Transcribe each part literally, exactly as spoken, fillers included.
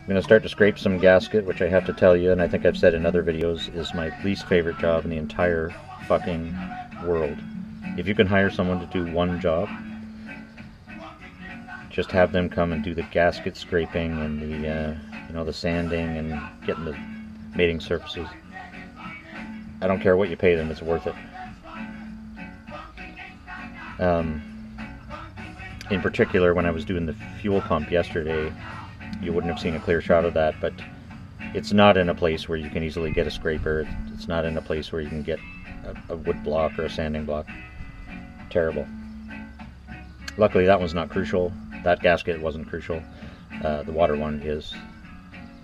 I'm going to start to scrape some gasket, which I have to tell you, and I think I've said in other videos, is my least favorite job in the entire fucking world. If you can hire someone to do one job, just have them come and do the gasket scraping and the, uh, you know, the sanding and getting the mating surfaces. I don't care what you pay them, it's worth it. Um, in particular, when I was doing the fuel pump yesterday, you wouldn't have seen a clear shot of that, but it's not in a place where you can easily get a scraper. It's not in a place where you can get a, a wood block or a sanding block. Terrible. Luckily, that one's not crucial. That gasket wasn't crucial. Uh, the water one is.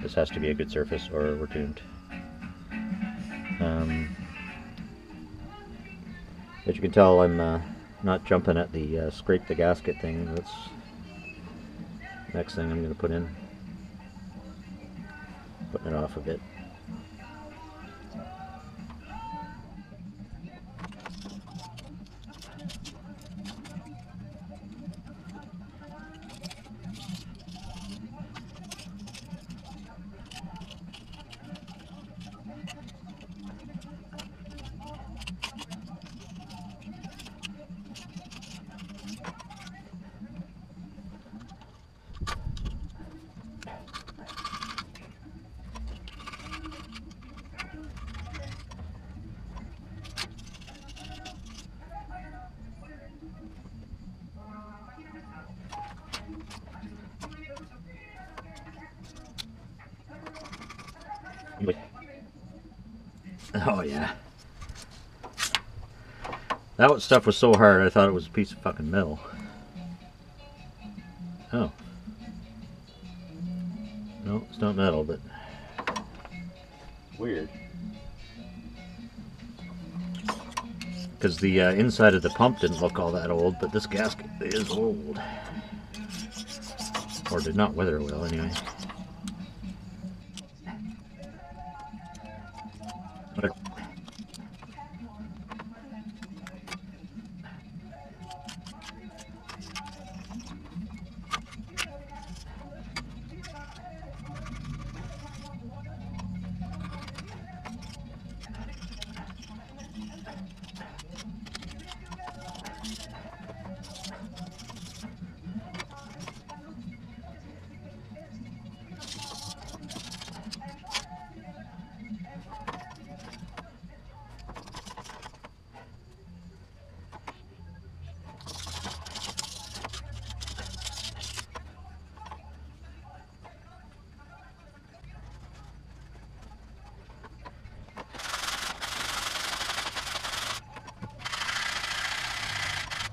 This has to be a good surface or we're doomed. Um, as you can tell, I'm uh, not jumping at the uh, scrape the gasket thing. That's the next thing I'm going to put in. Putting it off a bit. Oh yeah, that stuff was so hard I thought it was a piece of fucking metal. Oh no, it's not metal, but weird, because the uh, inside of the pump didn't look all that old, but this gasket is old, or did not weather well anyway.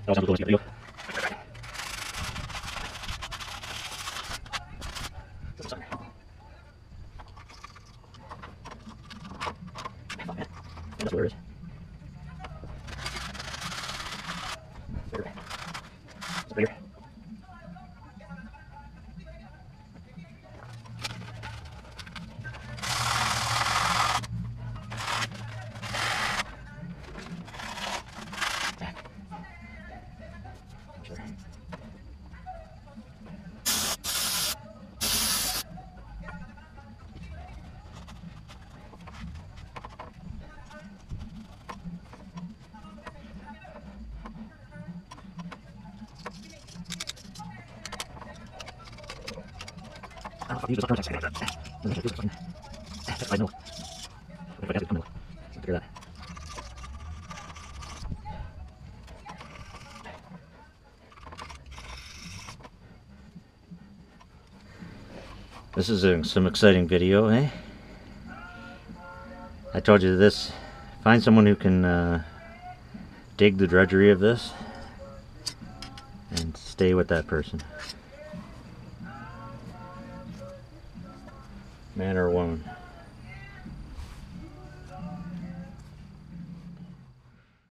That was a good one. These are the contacts. That's fine. No. If I get it, come on. Look at that. This is some exciting video, eh? I told you this. Find someone who can uh, dig the drudgery of this and stay with that person. Man or woman.